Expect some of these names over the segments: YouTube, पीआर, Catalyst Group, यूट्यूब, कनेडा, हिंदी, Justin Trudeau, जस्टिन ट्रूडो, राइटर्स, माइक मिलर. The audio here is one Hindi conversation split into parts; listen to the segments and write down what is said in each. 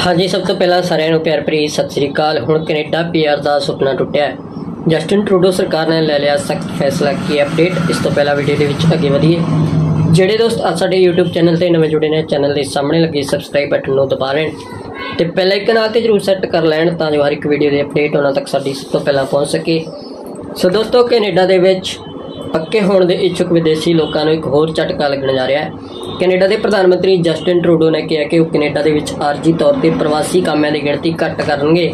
हाँ जी, सब तो पहला सारे प्यार भरी सत श्री अकाल। हुण कनेडा पीआर का सुपना टुटिया है। जस्टिन ट्रूडो सरकार ने ले लिया सख्त फैसला की अपडेट। इस तो पहला वीडियो के अगे वधीए। जोड़े दोस्त आज साडे यूट्यूब चैनल से नवे जुड़े ने, चैनल के सामने लगे सबसक्राइब बटन को दबा लें तो पहला एक नाल तो जरूर सैट कर लैन तां जो हर एक वीडियो की अपडेट उन्होंने तक साडी सब तो पहला पहुँच सके। सो दोस्तों, कनेडा के पक्के होने के इच्छुक विदेशी लोगों को एक होर झटका लगन जा रहा है। कनेडा के प्रधानमंत्री जस्टिन ट्रूडो ने कहा कि वह कनेडा के आरजी तौर पर प्रवासी कामियां की गिणती घट करेंगे।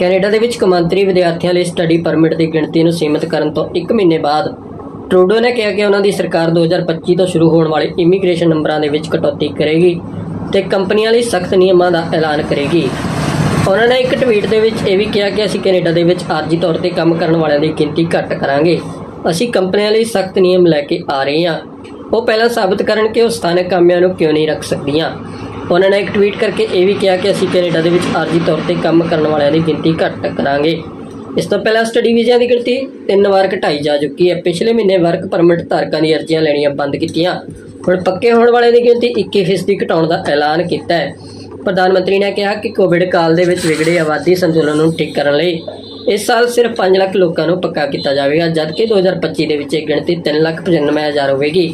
कनेडा के कौमांतरी विद्यार्थियों लिए स्टडी परमिट की गिणती को सीमित करने तो एक महीने बाद ट्रूडो ने कहा कि उन्होंने सरकार 2025 तो शुरू होने वाले इमीग्रेशन नंबरों के कटौती करेगी तो कंपनियों लिए सख्त नियमों का ऐलान करेगी। उन्होंने एक ट्वीट के भी कहा कि असीं कनेडा के आरजी तौर पर काम करने वालों की गिणती घट करांगे। असी कंपनियों लिए सख्त नियम लैके आ रहे हैं। वो पहला साबित करन कि वो स्थानक कामियां नूं क्यों नहीं रख सकदियां। उन्होंने एक ट्वीट करके ये भी कहा कि असी कनेडा के आरजी तौर पर काम करने वालों की गिनती घट करांगे। इस तो पहला स्टडी वीज़ा की गिनती 3 बार घटाई जा चुकी है। पिछले महीने वर्क परमिट धारकों की अर्जियां लैनिया बंद कीतियां। हुण पक्के होने वाले की गिनती 21% घटाने का ऐलान किया है। प्रधानमंत्री ने कहा कि कोविड काल के बिगड़े आबादी संतुलन को ठीक करने लिए इस साल सिर्फ 5 लाख लोगों को पक्का किया जाएगा, जबकि 2025 के गिणती 3,95,000 होगी।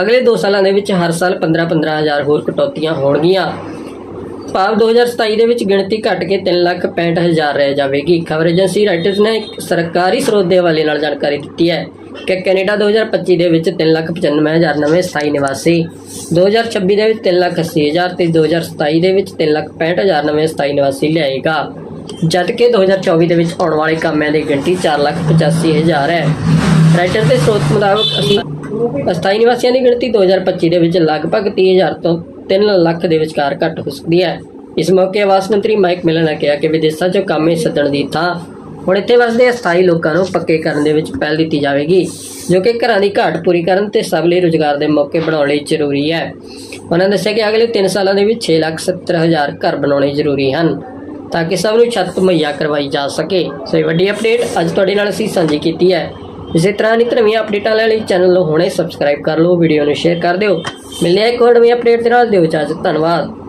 अगले 2 सालों के हर साल 15,000 होर कटौतियां होणगियां। भाव 2027 के गिणती घट के 3,65,000 रह जाएगी। खबर एजेंसी राइटर्स ने एक सरकारी स्रोत के हवाले नाल जानकारी दी है कि कनेडा 2025 के 3,95,000 नवे स्थायी निवासी, 2026 के 3,80,000 ते 2027 के 3,65,000 नवे स्थायी निवासी लियाएगा, जबकि 2024 के आने वाले कामों की गिणती 4,85,000 है। राइटर के स्रोत मुताबिक अस्थायी निवासियों की गिणती 2025 के लगभग 30,000 तो 3 लाख के विचकार घट हो सकती है। इस मौके आवास मंत्री माइक मिलर ने कहा कि विदेशों से कामे सदन की थां हुण इत्थे वसदे अस्थायी लोगों को पक्के करने पहल दी जाएगी, जो कि घरों की घाट पूरी करन ते सब लई रोजगार के मौके बनाने जरूरी है। उन्होंने दस्सिया कि अगले 3 सालों के 6,70,000 घर बनाने जरूरी हैं ताकि सब नूं छत मुहैया करवाई जा सके। सो वड्डी अपडेट अज तुहाडे नाल असीं सांझी कीती है। इस तरह दी नवीं अपडेटां लैण लई चैनल नूं हुणे सबसक्राइब कर लो, वीडियो नूं शेयर कर दिओ। मिलदे हां एक होर नवीं अपडेट दे नाल, दिओ इजाजत, धन्नवाद।